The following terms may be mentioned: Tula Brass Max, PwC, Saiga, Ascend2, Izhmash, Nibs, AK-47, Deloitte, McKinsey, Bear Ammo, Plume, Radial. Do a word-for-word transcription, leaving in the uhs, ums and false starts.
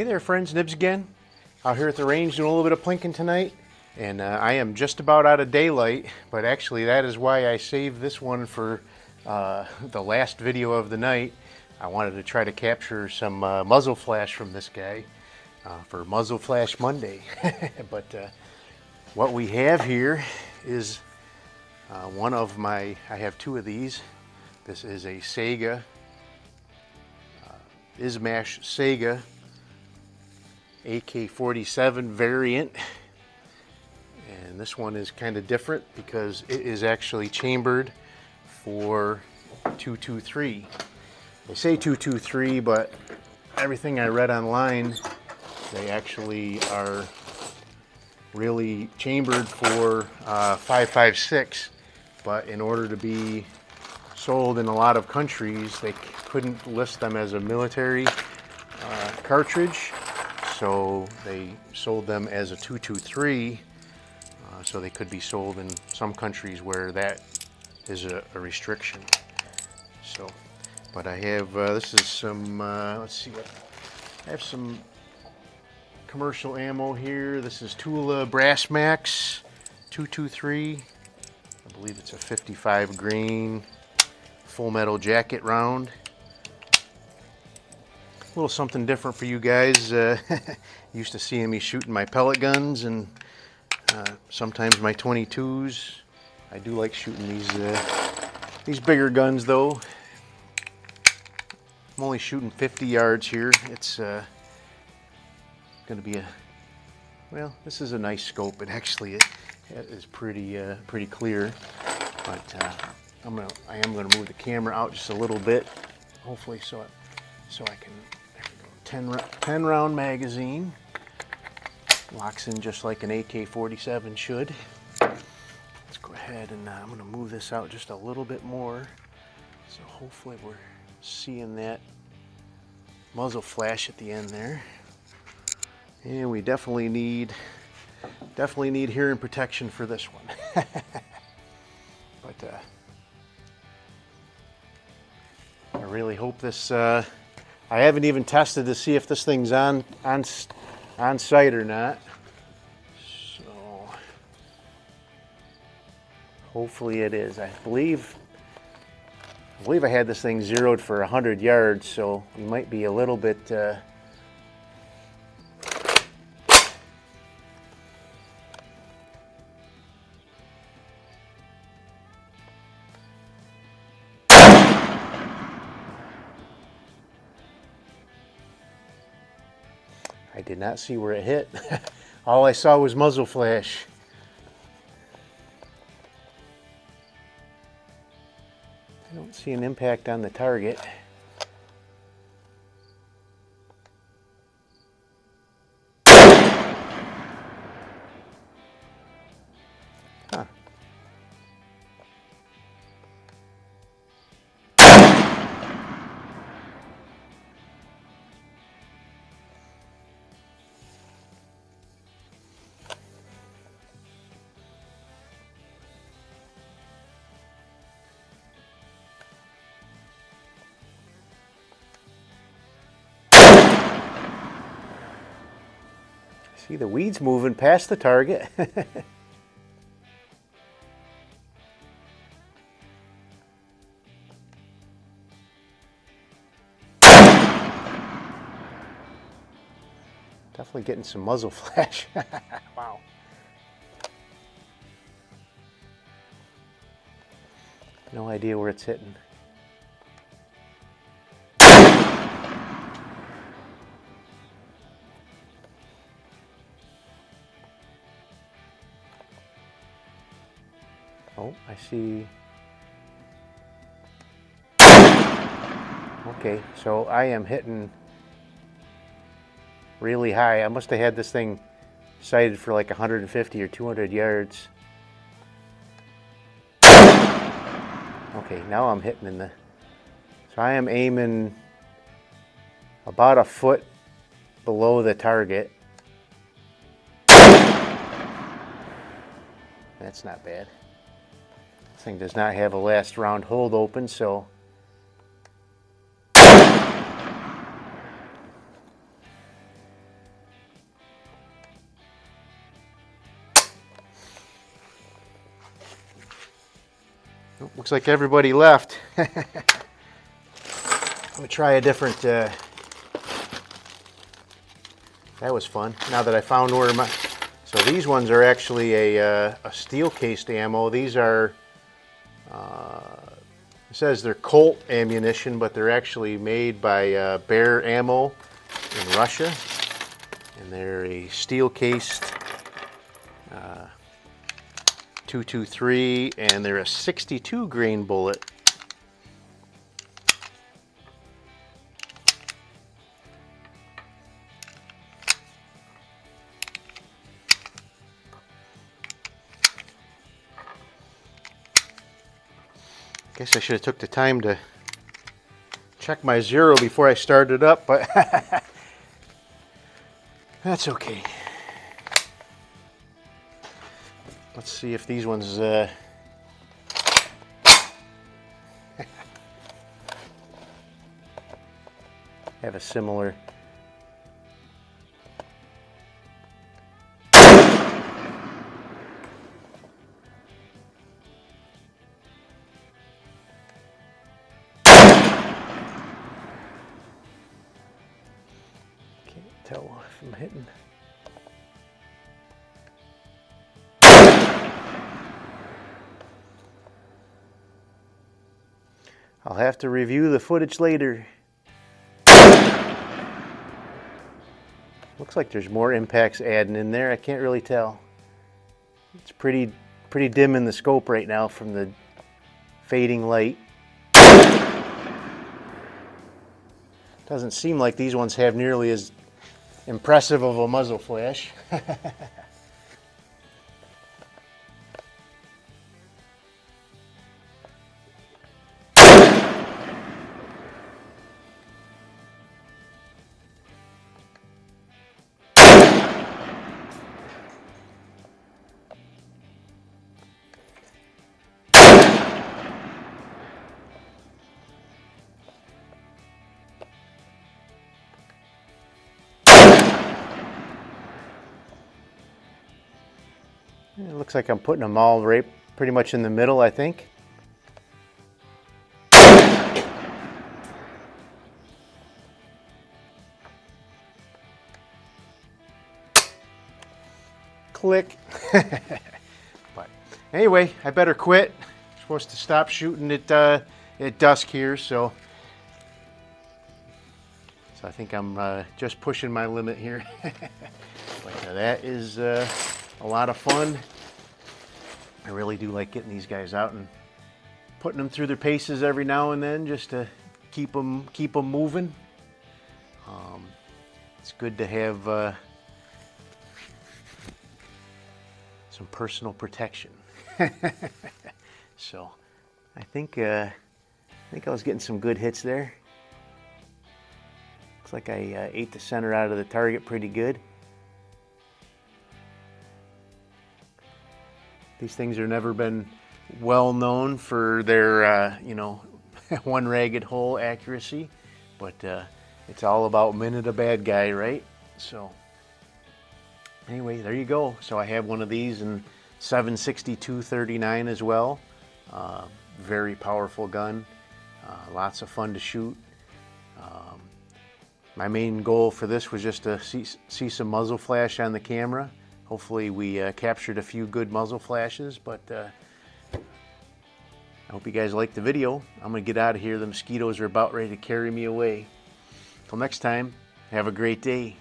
Hey there friends, Nibs again. Out here at the range doing a little bit of plinking tonight. And uh, I am just about out of daylight, but actually that is why I saved this one for uh, the last video of the night. I wanted to try to capture some uh, muzzle flash from this guy uh, for Muzzle Flash Monday. But uh, what we have here is uh, one of my, I have two of these. This is a Saiga, uh, Izhmash Saiga A K forty-seven variant. And this one is kind of different because it is actually chambered for two two three. They say two two three, but everything I read online, they actually are really chambered for uh, five five six. But in order to be sold in a lot of countries, they couldn't list them as a military uh, cartridge. So they sold them as a two two three, uh, so they could be sold in some countries where that is a, a restriction. So, but I have, uh, this is some, uh, let's see, what I have some commercial ammo here. This is Tula Brass Max two two three. I believe it's a fifty-five grain full metal jacket round. A little something different for you guys. Uh, used to seeing me shooting my pellet guns and uh, sometimes my twenty-twos. I do like shooting these uh, these bigger guns though. I'm only shooting fifty yards here. It's uh, going to be a well. This is a nice scope. It actually it, it is pretty uh, pretty clear. But uh, I'm gonna I am going to move the camera out just a little bit, hopefully, so it, so I can. ten, ten round magazine. Locks in just like an A K forty-seven should. Let's go ahead and uh, I'm gonna move this out just a little bit more. So hopefully we're seeing that muzzle flash at the end there. And we definitely need, definitely need hearing protection for this one. But uh, I really hope this, uh, I haven't even tested to see if this thing's on on on sight or not. So hopefully it is. I believe I believe I had this thing zeroed for one hundred yards, so we might be a little bit uh, I did not see where it hit. All I saw was muzzle flash. I don't see an impact on the target. Huh. See the weeds moving past the target. Definitely getting some muzzle flash. Wow. No idea where it's hitting. Oh, I see. Okay, so I am hitting really high. I must have had this thing sighted for like one hundred fifty or two hundred yards. Okay, now I'm hitting in the... So I am aiming about a foot below the target. That's not bad. This thing does not have a last round hold open, so Oh, looks like everybody left. I'm gonna try a different. Uh... That was fun. Now that I found where my. So these ones are actually a, uh, a steel cased ammo. These are, uh, it says they're Colt ammunition, but they're actually made by uh, Bear Ammo in Russia. And they're a steel cased uh, two two three, and they're a sixty-two grain bullet. I guess I should have took the time to check my zero before I started up, but that's okay. Let's see if these ones uh... have a similar. Tell if I'm hitting. I'll have to review the footage later. Looks like there's more impacts adding in there. I can't really tell. It's pretty pretty dim in the scope right now from the fading light. Doesn't seem like these ones have nearly as impressive of a muzzle flash. It looks like I'm putting them all right pretty much in the middle, I think. Click. But anyway, I better quit. I'm supposed to stop shooting at, uh, at dusk here, so. So I think I'm uh, just pushing my limit here. But uh, that is uh, a lot of fun. I really do like getting these guys out and putting them through their paces every now and then, just to keep them keep them moving. Um, it's good to have uh, some personal protection. So I think uh, I think I was getting some good hits there. Looks like I uh, ate the center out of the target pretty good. These things have never been well known for their, uh, you know, one ragged hole accuracy, but uh, it's all about minute a bad guy, right? So anyway, there you go. So I have one of these in seven sixty-two thirty-nine as well. Uh, very powerful gun, uh, lots of fun to shoot. Um, my main goal for this was just to see, see some muzzle flash on the camera. Hopefully we uh, captured a few good muzzle flashes, but uh, I hope you guys liked the video. I'm gonna get out of here. The mosquitoes are about ready to carry me away. Till next time, have a great day.